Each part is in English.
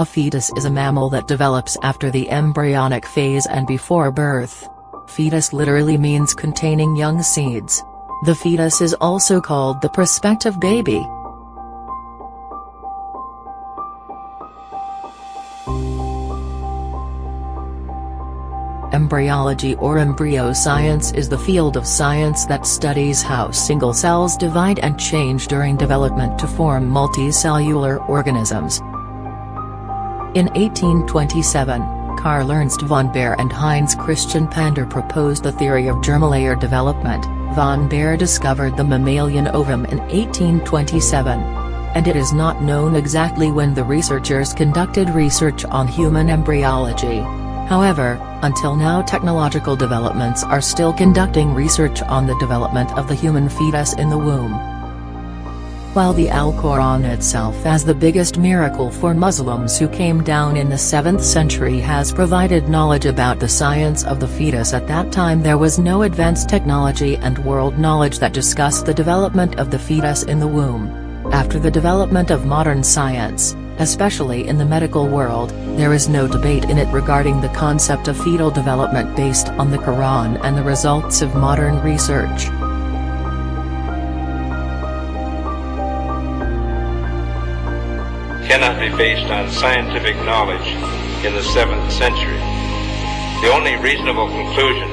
A fetus is a mammal that develops after the embryonic phase and before birth. Fetus literally means containing young seeds. The fetus is also called the prospective baby. Embryology or embryo science is the field of science that studies how single cells divide and change during development to form multicellular organisms. In 1827, Karl Ernst von Baer and Heinz Christian Pander proposed the theory of germlayer development. Von Baer discovered the mammalian ovum in 1827. And it is not known exactly when the researchers conducted research on human embryology. However, until now technological developments are still conducting research on the development of the human fetus in the womb. While the Al-Qur'an itself as the biggest miracle for Muslims who came down in the 7th century has provided knowledge about the science of the fetus, at that time there was no advanced technology and world knowledge that discussed the development of the fetus in the womb. After the development of modern science, especially in the medical world, there is no debate in it regarding the concept of fetal development based on the Quran and the results of modern research. Cannot be based on scientific knowledge in the 7th century. The only reasonable conclusion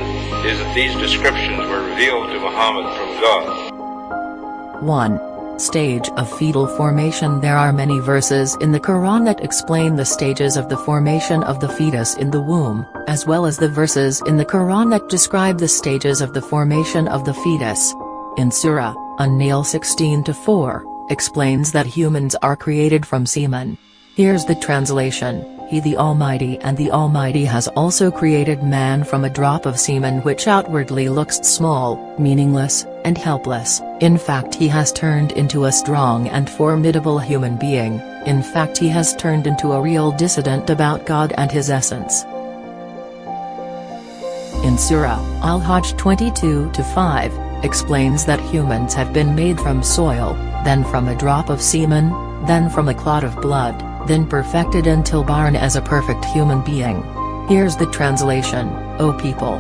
is that these descriptions were revealed to Muhammad from God. 1. Stage of fetal formation. There are many verses in the Quran that explain the stages of the formation of the fetus in the womb, as well as the verses in the Quran that describe the stages of the formation of the fetus. In Surah An-Nahl 16:4, explains that humans are created from semen. Here's the translation: He the Almighty and the Almighty has also created man from a drop of semen, which outwardly looks small, meaningless, and helpless. In fact, he has turned into a strong and formidable human being. In fact, he has turned into a real dissident about God and his essence. In Surah Al-Hajj 22:5, explains that humans have been made from soil, then from a drop of semen, then from a clot of blood, then perfected until born as a perfect human being. Here's the translation: O people!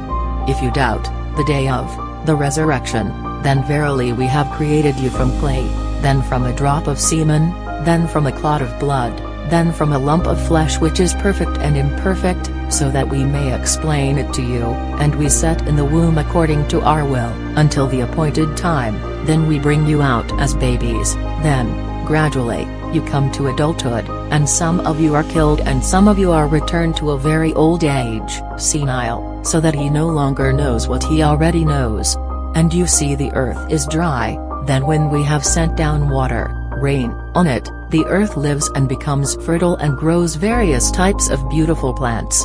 If you doubt the day of the resurrection, then verily we have created you from clay, then from a drop of semen, then from a clot of blood, then from a lump of flesh which is perfect and imperfect, so that we may explain it to you, and we set in the womb according to our will, until the appointed time, then we bring you out as babies, then, gradually, you come to adulthood, and some of you are killed and some of you are returned to a very old age, senile, so that he no longer knows what he already knows. And you see the earth is dry, then when we have sent down water, rain, on it, the earth lives and becomes fertile and grows various types of beautiful plants.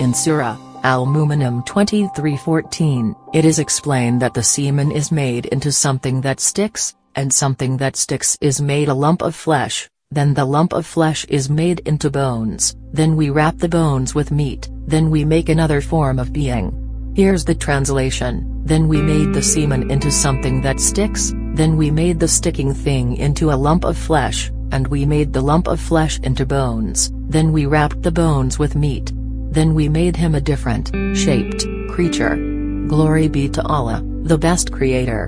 In Surah Al-Mu'minun 23:14, it is explained that the semen is made into something that sticks, and something that sticks is made a lump of flesh, then the lump of flesh is made into bones, then we wrap the bones with meat, then we make another form of being. Here's the translation: Then we made the semen into something that sticks, then we made the sticking thing into a lump of flesh, and we made the lump of flesh into bones, then we wrapped the bones with meat. Then we made him a different, shaped, creature. Glory be to Allah, the best creator.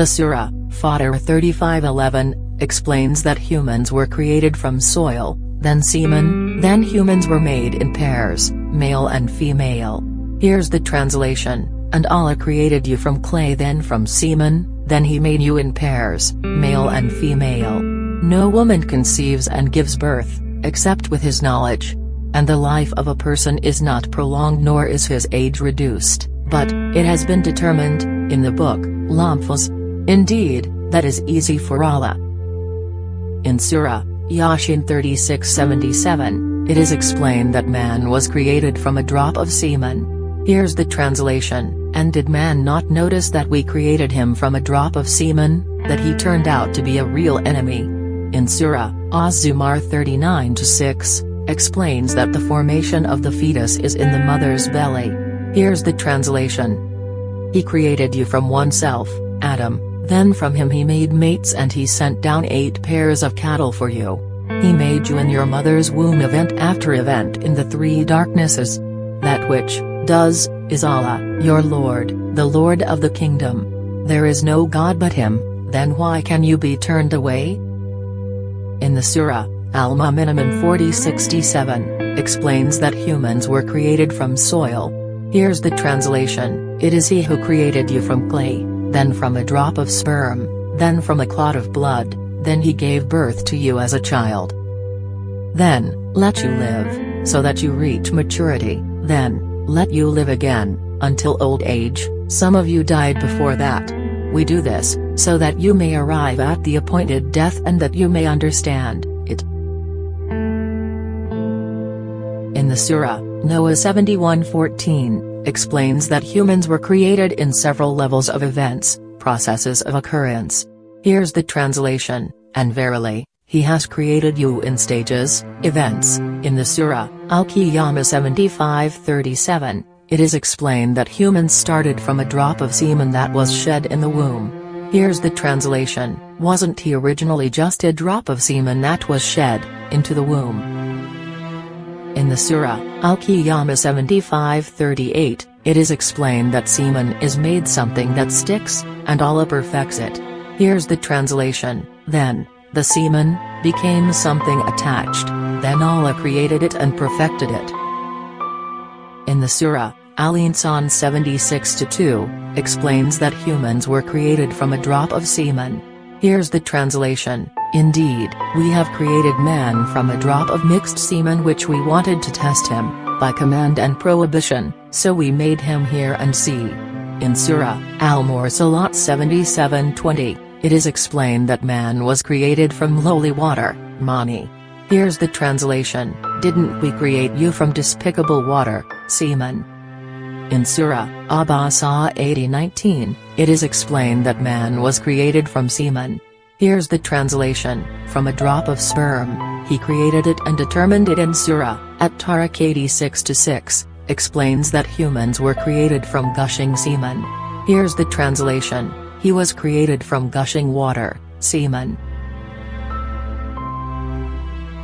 The Surah, Fatir 35:11, explains that humans were created from soil, then semen, then humans were made in pairs, male and female. Here's the translation: And Allah created you from clay, then from semen, then he made you in pairs, male and female. No woman conceives and gives birth, except with his knowledge. And the life of a person is not prolonged nor is his age reduced, but, it has been determined, in the book, Lomfos. Indeed, that is easy for Allah. In Surah Yashin 36:77, it is explained that man was created from a drop of semen. Here's the translation: And did man not notice that we created him from a drop of semen, that he turned out to be a real enemy? In Surah Az-Zumar 39:6, explains that the formation of the fetus is in the mother's belly. Here's the translation: He created you from oneself, Adam, Then from him he made mates, and he sent down 8 pairs of cattle for you. He made you in your mother's womb, event after event, in the 3 darknesses. That which does is Allah, your Lord, the Lord of the kingdom. There is no God but him, then why can you be turned away? In the Surah Al-Mu'minun 40-67, explains that humans were created from soil. Here's the translation: it is he who created you from clay, then from a drop of sperm, then from a clot of blood, then he gave birth to you as a child. Then, let you live, so that you reach maturity, then, let you live again, until old age. Some of you died before that. We do this, so that you may arrive at the appointed death and that you may understand it. In the Surah Noah 71-14, explains that humans were created in several levels of events, processes of occurrence. Here's the translation: and verily, he has created you in stages, events. In the Surah Al-Qiyamah 75-37, it is explained that humans started from a drop of semen that was shed in the womb. Here's the translation: wasn't he originally just a drop of semen that was shed into the womb? In the Surah Al-Qiyamah 75-38, it is explained that semen is made something that sticks, and Allah perfects it. Here's the translation: then, the semen became something attached, then Allah created it and perfected it. In the Surah Al-Insan 76-2, explains that humans were created from a drop of semen. Here's the translation: indeed, we have created man from a drop of mixed semen, which we wanted to test him, by command and prohibition, so we made him hear and see. In Surah Al-Mursalat 77-20, it is explained that man was created from lowly water, mani. Here's the translation: didn't we create you from despicable water, semen? In Surah Abasa 80-19, it is explained that man was created from semen. Here's the translation: from a drop of sperm, he created it and determined it. In Surah at Tariq 86-6, explains that humans were created from gushing semen. Here's the translation: he was created from gushing water, semen.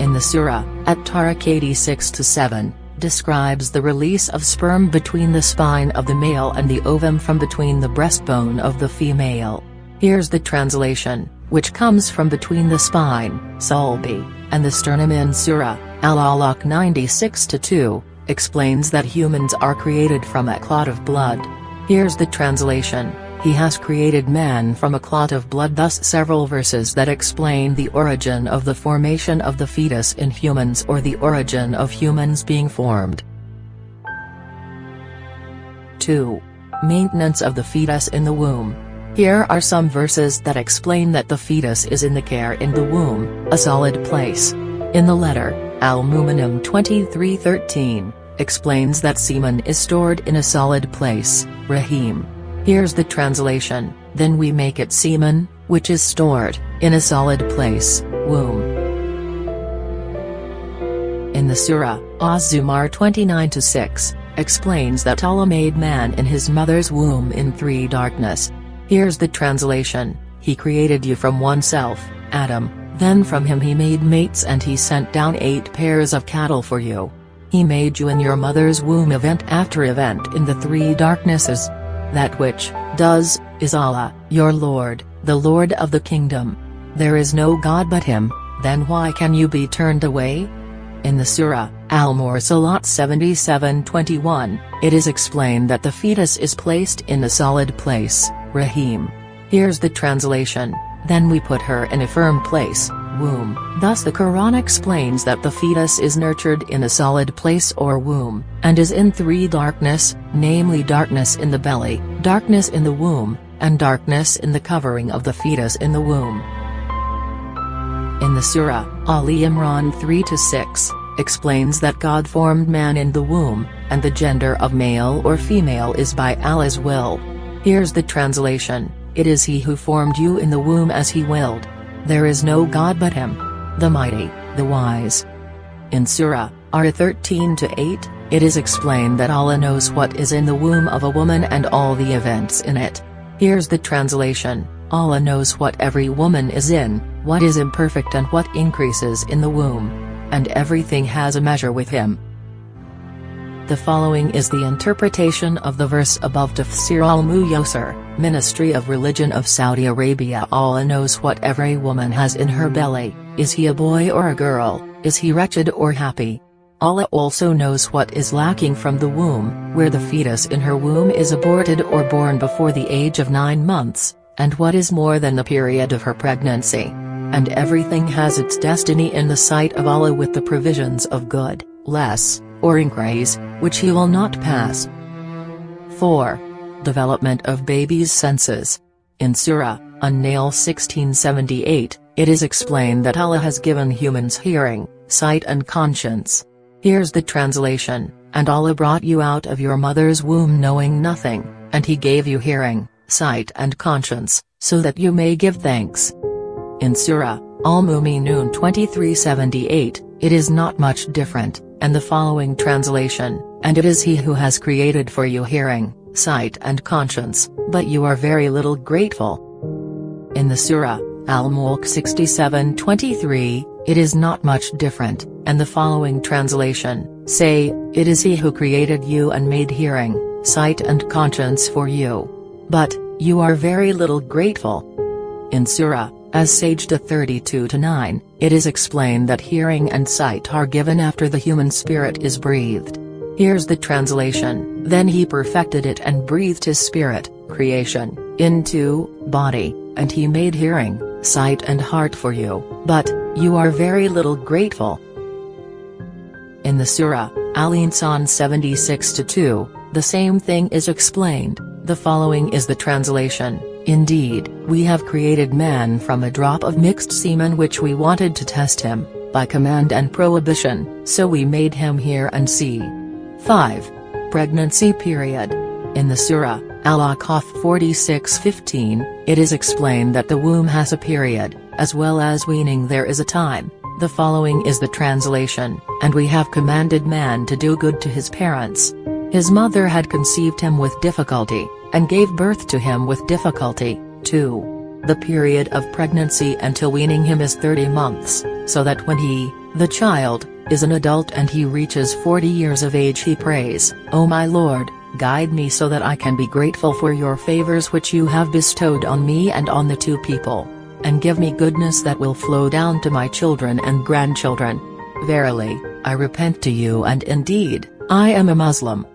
In the Surah at Tariq 86-7, describes the release of sperm between the spine of the male and the ovum from between the breastbone of the female. Here's the translation: which comes from between the spine, sulbi, and the sternum. In Surah Al-Alaq 96-2, explains that humans are created from a clot of blood. Here's the translation: he has created man from a clot of blood. Thus several verses that explain the origin of the formation of the fetus in humans, or the origin of humans being formed. 2. Maintenance of the fetus in the womb. Here are some verses that explain that the fetus is in the care in the womb, a solid place. In the letter Al-Mu'minun 23-13, explains that semen is stored in a solid place, rahim. Here's the translation: then we make it semen, which is stored in a solid place, womb. In the Surah Az-Zumar 29-6, explains that Allah made man in his mother's womb in 3 darkness. Here's the translation: he created you from oneself, Adam. Then from him he made mates, and he sent down 8 pairs of cattle for you. He made you in your mother's womb, event after event, in the 3 darknesses. That which does is Allah, your Lord, the Lord of the kingdom. There is no God but him, then why can you be turned away? In the Surah Al-Mursalat 77-21, it is explained that the fetus is placed in a solid place, rahim. Here's the translation: then we put her in a firm place, womb. Thus the Quran explains that the fetus is nurtured in a solid place or womb, and is in 3 darkness, namely darkness in the belly, darkness in the womb, and darkness in the covering of the fetus in the womb. In the Surah Ali Imran 3-6, explains that God formed man in the womb, and the gender of male or female is by Allah's will. Here's the translation: it is he who formed you in the womb as he willed. There is no God but him, the mighty, the wise. In Surah Ar-Ra'd 13-8, it is explained that Allah knows what is in the womb of a woman and all the events in it. Here's the translation: Allah knows what every woman is in, what is imperfect and what increases in the womb. And everything has a measure with Him. The following is the interpretation of the verse above Tafsir al-Muyosir, Ministry of Religion of Saudi Arabia. Allah knows what every woman has in her belly, is he a boy or a girl, is he wretched or happy. Allah also knows what is lacking from the womb, where the fetus in her womb is aborted or born before the age of 9 months, and what is more than the period of her pregnancy. And everything has its destiny in the sight of Allah with the provisions of good, less, or increase, which He will not pass. 4. Development of baby's senses. In Surah An-Nahl 1678, it is explained that Allah has given humans hearing, sight and conscience. Here's the translation, and Allah brought you out of your mother's womb knowing nothing, and He gave you hearing, sight and conscience, so that you may give thanks. In Surah Al-Mu'minun 2378, it is not much different, and the following translation, and it is He who has created for you hearing, sight and conscience, but you are very little grateful. In the Surah Al-Mulk 6723, it is not much different, and the following translation, say, it is He who created you and made hearing, sight and conscience for you. But, you are very little grateful. In Surah As Sajdah 32-9, it is explained that hearing and sight are given after the human spirit is breathed. Here's the translation, then He perfected it and breathed His spirit, creation, into body, and He made hearing, sight and heart for you, but you are very little grateful. In the Surah Al-Insan 76-2, the same thing is explained, the following is the translation, indeed, we have created man from a drop of mixed semen which we wanted to test him, by command and prohibition, so we made him hear and see. 5. Pregnancy period. In the Surah Al-Ahqaf 46-15, it is explained that the womb has a period, as well as weaning there is a time. The following is the translation, and we have commanded man to do good to his parents. His mother had conceived him with difficulty, and gave birth to him with difficulty, too. The period of pregnancy until weaning him is 30 months, so that when he, the child, is an adult and he reaches 40 years of age he prays, O my Lord, guide me so that I can be grateful for your favors which you have bestowed on me and on the two people. And give me goodness that will flow down to my children and grandchildren. Verily, I repent to you and indeed, I am a Muslim.